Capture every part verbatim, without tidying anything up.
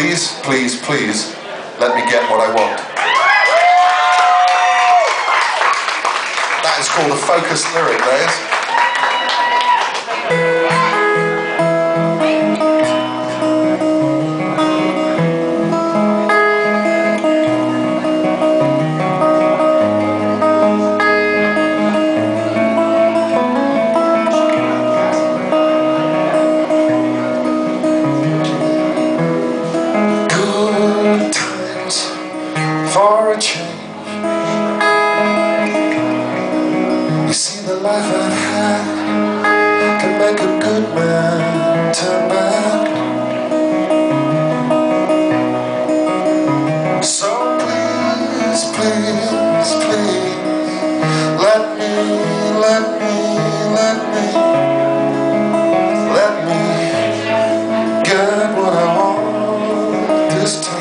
please, please, please let me get what I want. That is called a focused lyric, that is. For a change, you see the life I've had can make a good man turn bad. So please, please, please, let me, let me, let me, let me get what I want this time.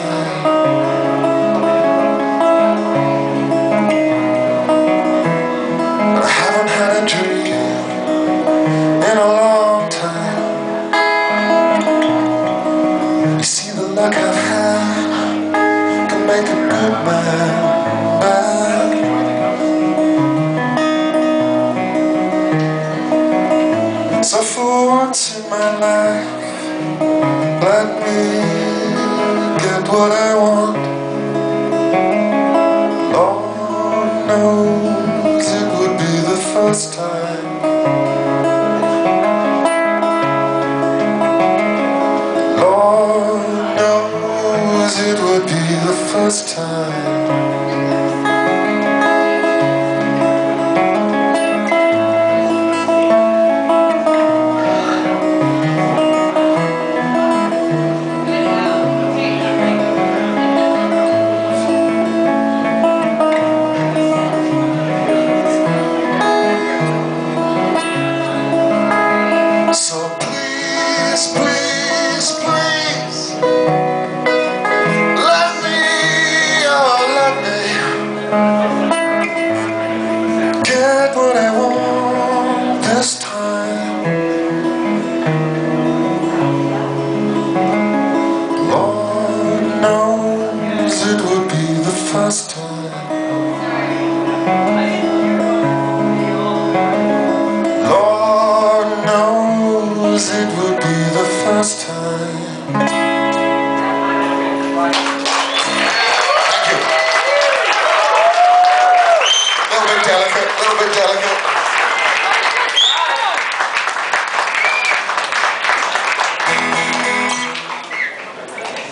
Like I've had can make a good man bad. So for once in my life, let me get what I want. Lord knows it would be the first time.